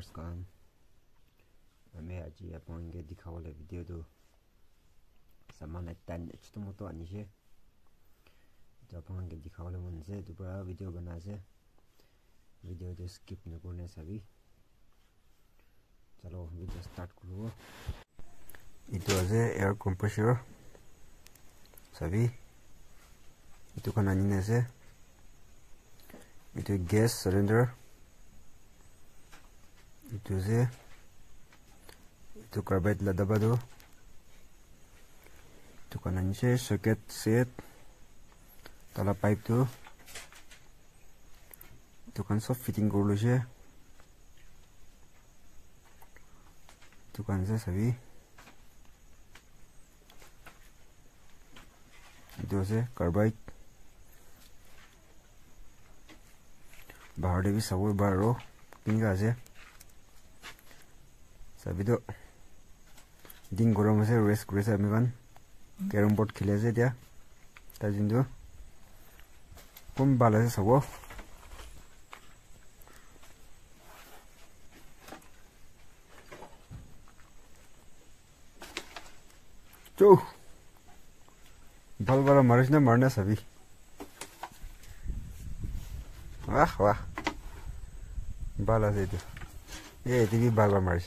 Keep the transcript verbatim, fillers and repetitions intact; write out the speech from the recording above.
अर्ज काम मैं आज ये अपन के दिखावा ले वीडियो दो सामान इतने छोटे मोटे आने से तो अपन के दिखावा ले मन से दोबारा वीडियो बना से वीडियो तो स्किप नहीं करने सभी चलो वीडियो स्टार्ट करो इधर से एयर कंप्रेसर सभी इधर का नानी से इधर गैस सिलेंडर इधर से इधर कार्बेट लड़ाबा दो इधर का नानी से सॉकेट सेट ताला पाइप दो इधर का सब फिटिंग कर लो जे इधर का से सभी इधर से कार्बेट बाहर भी सब बारो किंगा से सभी तो दिन गरम से रेस्ट करे से मेगन कैरम बोर्ड खेले से दिया ताजिंदो कम बाला से सब चो बल बड़ा मरस ने मरना सभी वाह वाह بالا زيدو ايه تبي بالا مارش